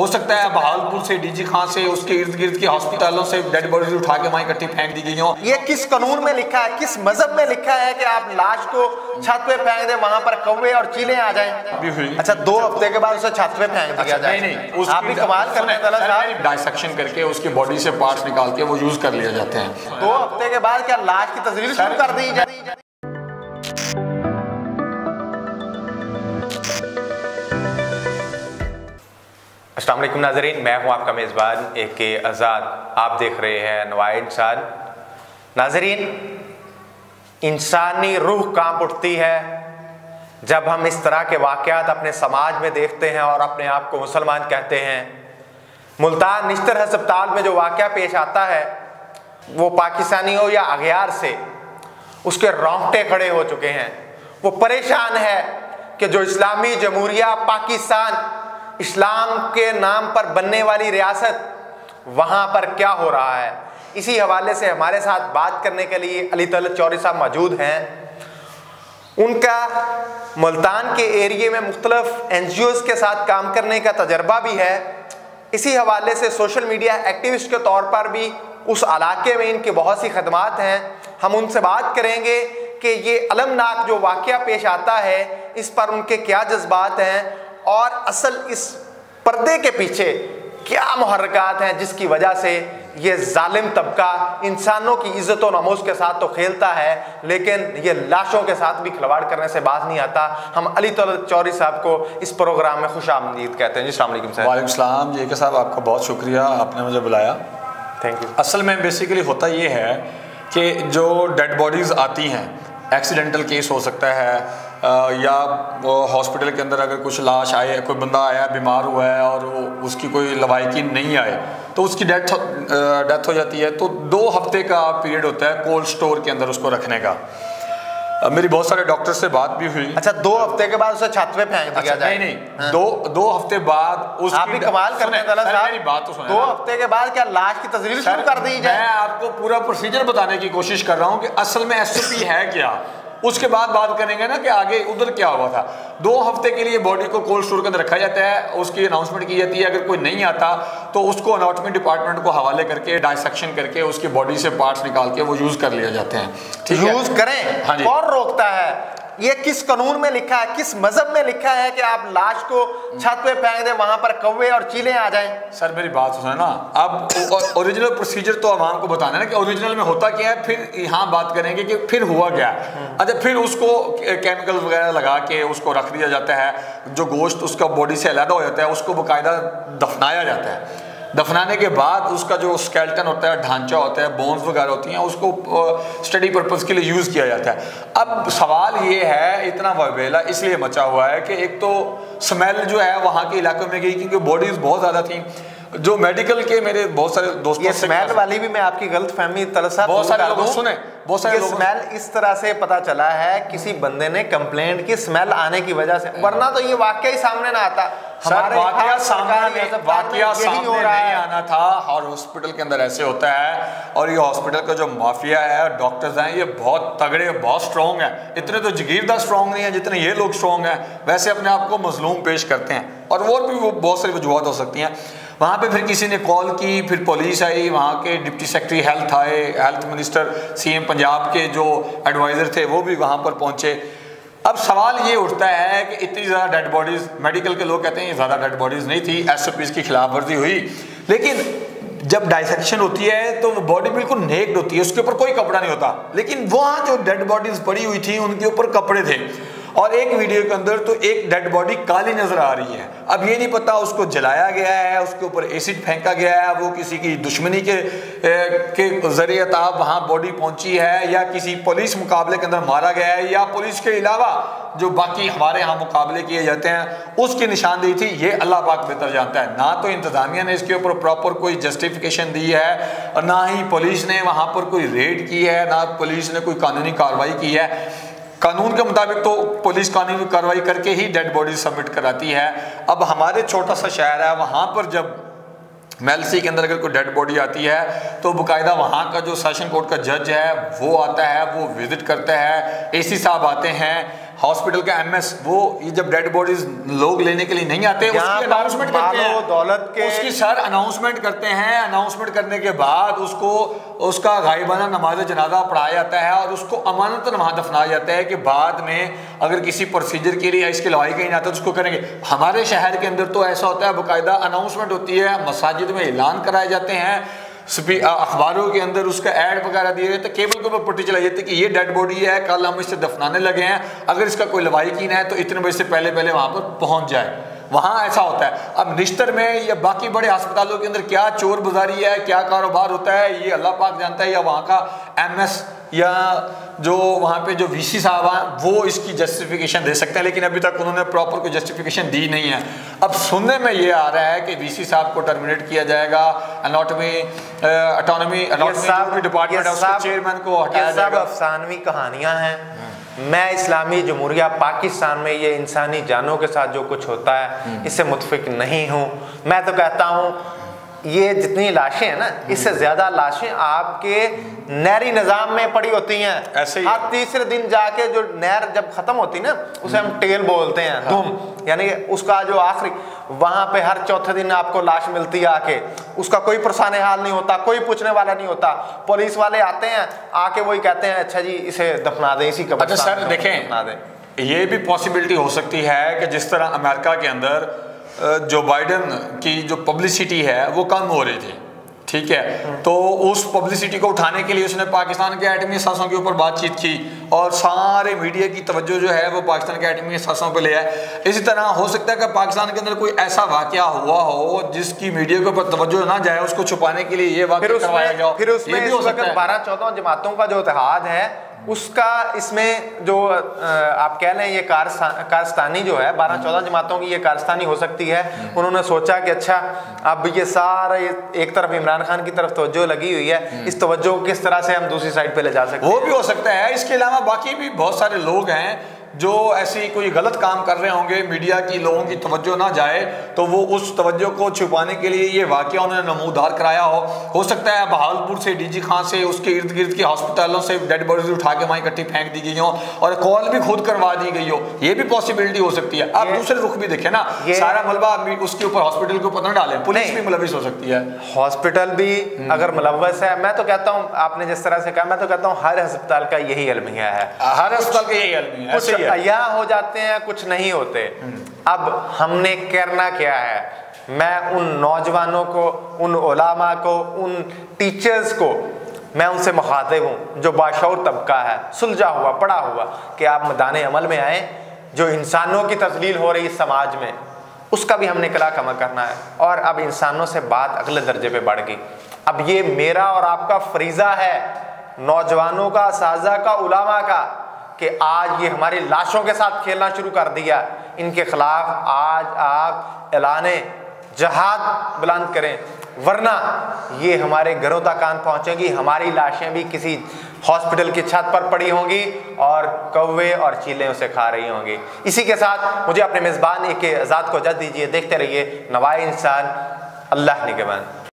हो सकता है बहावलपुर से डीजी खान से उसके इर्द गिर्द के हॉस्पिटलों से डेड बॉडीज उठा के वहां इकट्ठी फेंक दी गई हो। ये किस कानून में लिखा है, किस मजहब में लिखा है कि आप लाश को छत पे फेंक दे, वहां पर कौवे और चीलें आ जाएं? अच्छा, 2 हफ्ते के बाद उसे छत पे फेंक दिया जाए? नहीं, आप भी कमाल कर रहे हैं। डाइसेक्शन करके उसकी बॉडी से पार्ट्स निकाल के वो यूज कर लिए जाते हैं। 2 हफ्ते के बाद क्या लाश की तस्वीर शुरू कर दी जाए? अस्सलाम वालेकुम नाजरीन, मैं हूं आपका मेज़बान ए के आज़ाद। आप देख रहे हैं नवाए इंसान। नाजरीन, इंसानी रूह कांप उठती है जब हम इस तरह के वाक़यात अपने समाज में देखते हैं और अपने आप को मुसलमान कहते हैं। मुल्तान निश्तर हस्पताल में जो वाक़या पेश आता है वो पाकिस्तानी हो या अगयार से, उसके रोंगटे खड़े हो चुके हैं। वो परेशान है कि जो इस्लामी जमहूरिया पाकिस्तान, इस्लाम के नाम पर बनने वाली रियासत, वहाँ पर क्या हो रहा है। इसी हवाले से हमारे साथ बात करने के लिए अली तल चौधरी साहब मौजूद हैं। उनका मुल्तान के एरिए में मुख्तलिफ NGOs के साथ काम करने का तजर्बा भी है। इसी हवाले से सोशल मीडिया एक्टिविस्ट के तौर पर भी उस इलाके में इनकी बहुत सी खदमात हैं। हम उनसे बात करेंगे कि ये अलमनाक जो वाक़या पेश आता है इस पर उनके क्या जज्बात हैं और असल इस पर्दे के पीछे क्या मुहर्रकात हैं जिसकी वजह से ये जालिम तबका इंसानों की इज़्ज़त और नमूस के साथ तो खेलता है लेकिन ये लाशों के साथ भी खिलवाड़ करने से बाज नहीं आता। हम अली तल चौधरी साहब को इस प्रोग्राम में खुश आमदीद कहते हैं। जी अस्सलाम वालेकुम सर। वालेकुम सलाम जी के साहब, आपका बहुत शुक्रिया आपने मुझे बुलाया। Thank you. असल में बेसिकली होता ये है कि जो डेड बॉडीज़ आती हैं, एक्सीडेंटल केस हो सकता है या हॉस्पिटल के अंदर अगर कुछ लाश आए, कोई बंदा आया बीमार हुआ है और उसकी कोई लवायकी नहीं आए तो उसकी डेथ हो जाती है। तो 2 हफ्ते का पीरियड होता है कोल्ड स्टोर के अंदर उसको रखने का। मेरी बहुत सारे डॉक्टर से बात भी हुई। अच्छा, 2 हफ्ते के बाद उसे छत पे फेंक दिया जाए? नहीं, 2 हफ्ते बाद उस आप भी कमाल करने वाला साहब, मेरी बात तो सुनिए। 2 हफ्ते के बाद क्या लाश की तस्वीर शुरू कर दी जाए? मैं आपको पूरा प्रोसीजर बताने की कोशिश कर रहा हूँ कि असल में SOP है क्या, उसके बाद बात करेंगे ना कि आगे उधर क्या हुआ था। 2 हफ्ते के लिए बॉडी को कोल्ड स्टोर के अंदर रखा जाता है, उसकी अनाउंसमेंट की जाती है। अगर कोई नहीं आता तो उसको अनाटॉमी डिपार्टमेंट को हवाले करके डाइसेक्शन करके उसकी बॉडी से पार्ट्स निकाल के वो यूज कर लिए जाते हैं। ठीक है, यूज करें। हाँ जी। कौन रोकता है? ये किस कानून में लिखा है, किस मजहब में लिखा है कि आप लाश को छत पे फेंक दें, वहां पर कौवे और चीलें आ जाएं? सर मेरी बात सुनो ना, अब ओरिजिनल प्रोसीजर तो आवाम को बताना है ना कि ओरिजिनल में होता क्या है, फिर यहाँ बात करेंगे कि फिर हुआ क्या। अच्छा, फिर उसको केमिकल वगैरह लगा के उसको रख दिया जाता है, जो गोश्त उसका बॉडी से अलग हो जाता है उसको बाकायदा दफनाया जाता है। दफनाने के बाद उसका जो स्केलेटन होता है, ढांचा होता है, बोन्स वगैरह होती हैं, उसको स्टडी पर्पस के लिए यूज़ किया जाता है। अब सवाल ये है, इतना वबेला इसलिए मचा हुआ है कि एक तो स्मेल जो है वहाँ के इलाकों में गई क्योंकि बॉडीज़ बहुत ज़्यादा थी। जो मेडिकल के मेरे बहुत सारे दोस्तों से स्मेल वाली भी मैं आपकी गलत फहमी तरसा बहुत सारे लोगों सुने, बहुत सारे स्मेल इस तरह से पता चला है किसी बंदे ने कंप्लेंट की स्मेल आने की वजह से, वरना तो ये वाकया ही सामने ना आता। हमारे वाकया सामने नहीं आना था और हॉस्पिटल के अंदर ऐसे होता है। और ये हॉस्पिटल का जो माफिया है, डॉक्टर्स हैं, ये बहुत तगड़े बहुत स्ट्रॉन्ग है। इतने तो जगीरदार स्ट्रॉन्ग नहीं है जितने ये लोग स्ट्रॉन्ग हैं, वैसे अपने आप को मजलूम पेश करते हैं। और वो भी वो बहुत सारी वजूहत हो सकती हैं। वहाँ पे फिर किसी ने कॉल की, फिर पुलिस आई, वहाँ के डिप्टी सेक्रेटरी हेल्थ आए, हेल्थ मिनिस्टर CM पंजाब के जो एडवाइज़र थे वो भी वहाँ पर पहुँचे। अब सवाल ये उठता है कि इतनी ज़्यादा डेड बॉडीज़, मेडिकल के लोग कहते हैं ज़्यादा डेड बॉडीज़ नहीं थी, SOPs की खिलाफ वर्जी हुई। लेकिन जब डाइसेक्शन होती है तो वो बॉडी बिल्कुल नेक्ड होती है, उसके ऊपर कोई कपड़ा नहीं होता, लेकिन वहाँ जो डेड बॉडीज़ पड़ी हुई थी उनके ऊपर कपड़े थे। और एक वीडियो के अंदर तो एक डेड बॉडी काली नजर आ रही है। अब ये नहीं पता उसको जलाया गया है, उसके ऊपर एसिड फेंका गया है, वो किसी की दुश्मनी के जरिए ताब वहाँ बॉडी पहुँची है, या किसी पुलिस मुकाबले के अंदर मारा गया है, या पुलिस के अलावा जो बाकी हमारे यहाँ मुकाबले किए जाते हैं उसकी निशानदेही थी। ये अल्लाह पाक बेहतर जानता है। ना तो इंतज़ामिया ने इसके ऊपर प्रॉपर कोई जस्टिफिकेशन दी है और ना ही पुलिस ने वहाँ पर कोई रेड की है, ना पुलिस ने कोई कानूनी कार्रवाई की है। कानून के मुताबिक तो पुलिस कानूनी कार्रवाई करके ही डेड बॉडी सबमिट कराती है। अब हमारे छोटा सा शहर है, वहाँ पर जब MLC के अंदर अगर कोई डेड बॉडी आती है तो बाकायदा वहाँ का जो सेशन कोर्ट का जज है वो आता है, वो विज़िट करता है, AC साहब आते हैं, हॉस्पिटल का एमएस, वो ये जब डेड बॉडीज लोग लेने के लिए नहीं आते उसकी अनाउंसमेंट करते हैं, दौलत के उसकी सर अनाउंसमेंट करते हैं। अनाउंसमेंट करने के बाद उसको उसका गायबाना नमाज जनाजा पढ़ाया जाता है और उसको अमानतन वहाँ दफनाया जाता है कि बाद में अगर किसी प्रोसीजर के लिए इसके लवाई कहीं आता है तो उसको करेंगे। हमारे शहर के अंदर तो ऐसा होता है, बाकायदा अनाउंसमेंट होती है, मसाजिद में ऐलान कराए जाते हैं, अखबारों के अंदर उसका ऐड वगैरह दिए जाते, केबल के ऊपर पट्टी चलाई जाती है कि ये डेड बॉडी है, कल हम इसे दफनाने लगे हैं, अगर इसका कोई लवाहिकीन है तो इतने बजे से पहले पहले वहाँ पर पहुँच जाए। वहाँ ऐसा होता है। अब निश्तर में या बाकी बड़े अस्पतालों के अंदर क्या चोर बाजारी है, क्या कारोबार होता है, ये अल्लाह पाक जानता है, या वहाँ का एमएस या जो वहाँ पे जो वीसी साहब हैं वो इसकी जस्टिफिकेशन दे सकते हैं, लेकिन अभी तक उन्होंने प्रॉपर कोई जस्टिफिकेशन दी नहीं है। अब सुनने में ये आ रहा है कि वीसी साहब को टर्मिनेट किया जाएगा, एनाटॉमी ऑटोनॉमी एनाटॉमी डिपार्टमेंट उसके चेयरमैन को हटाया जाएगा। अफसानवी कहानियाँ हैं। मैं इस्लामी जमहूरिया पाकिस्तान में ये इंसानी जानों के साथ जो कुछ होता है इससे मुतफिक नहीं हूँ। मैं तो कहता हूँ ये जितनी लाशें हैं ना, इससे ज़्यादा लाशें आपके नहरी निज़ाम में पड़ी होती हैं। ऐसे ही आप तीसरे दिन जाके जो नहर जब ख़त्म होती ना, उसे हम टेल बोलते हैं, दुम यानी उसका जो आखिरी, वहाँ पे हर चौथे दिन आपको लाश मिलती है आके, उसका कोई परेशान हाल नहीं होता, कोई पूछने वाला नहीं होता। पुलिस वाले आते हैं आके वही कहते हैं अच्छा जी इसे दफना दें इसी कब्र। अच्छा सर देखें, दफना दें, ये भी पॉसिबिलिटी हो सकती है कि जिस तरह अमेरिका के अंदर जो बाइडन की जो पब्लिसिटी है वो कम हो रही थी, ठीक है, तो उस पब्लिसिटी को उठाने के लिए उसने पाकिस्तान के एटमी असासों के ऊपर बातचीत की और सारे मीडिया की तवज्जो जो है वो पाकिस्तान के एटमी असासों पे ले आए। इसी तरह हो सकता है कि पाकिस्तान के अंदर कोई ऐसा वाकया हुआ हो जिसकी मीडिया के ऊपर तवज्जो ना जाए, उसको छुपाने के लिए ये वाकया करवाया गया। फिर उसमें ये भी हो सकता है 12-14 जमातों का जो इत्तेहाद है उसका, इसमें जो आप कह लें ये कारस्तानी जो है 12-14 जमातों की ये कारस्तानी हो सकती है। उन्होंने सोचा कि अच्छा अब ये सारा एक तरफ इमरान खान की तरफ तवज्जो लगी हुई है, इस तवज्जो को किस तरह से हम दूसरी साइड पे ले जा सकते हैं, वो भी हो सकता है। इसके अलावा बाकी भी बहुत सारे लोग हैं जो ऐसी कोई गलत काम कर रहे होंगे, मीडिया की लोगों की तवज्जो ना जाए तो वो उस तवज्जो को छुपाने के लिए ये वाकया उन्होंने नमूदार कराया हो सकता है बहावलपुर से डीजी खान से उसके इर्द गिर्द के हॉस्पिटलों से डेड बॉडीज उठा के वहाँ इकट्ठी फेंक दी गई हो और कॉल भी खुद करवा दी गई हो, ये भी पॉसिबिलिटी हो सकती है। आप दूसरे रुख भी देखें ना, सारा मलबा उसके ऊपर हॉस्पिटल के ऊपर न डालें, पुलिस भी मुलविस हो सकती है, हॉस्पिटल भी अगर मुलविस है। मैं तो कहता हूँ आपने जिस तरह से कहा, मैं तो कहता हूँ हर अस्पताल का यही अलमिया है, हर अस्पताल का यही अलमिया है, या हो जाते हैं कुछ नहीं होते। अब हमने करना क्या है? मैं उन नौजवानों को, उन उलामा को, उन टीचर्स को, मैं उनसे मुखातिब हूँ जो बाशऊर तबका है, सुलझा हुआ पढ़ा हुआ, कि आप मैदान अमल में आए। जो इंसानों की तस्लील हो रही समाज में, उसका भी हमने कला कमा करना है। और अब इंसानों से बात अगले दर्जे पे बढ़ गई। अब ये मेरा और आपका फरीजा है, नौजवानों का, साजा का, उलामा का, कि आज ये हमारी लाशों के साथ खेलना शुरू कर दिया, इनके खिलाफ आज आप ऐलाने जहाद बुलंद करें, वरना ये हमारे घरों तक कान पहुँचेंगी, हमारी लाशें भी किसी हॉस्पिटल की छत पर पड़ी होंगी और कौवे और चीलें उसे खा रही होंगी। इसी के साथ मुझे अपने मेज़बान AK आज़ाद को इजाज़त दीजिए। देखते रहिए नवाए इंसान। अल्लाह निगहबान।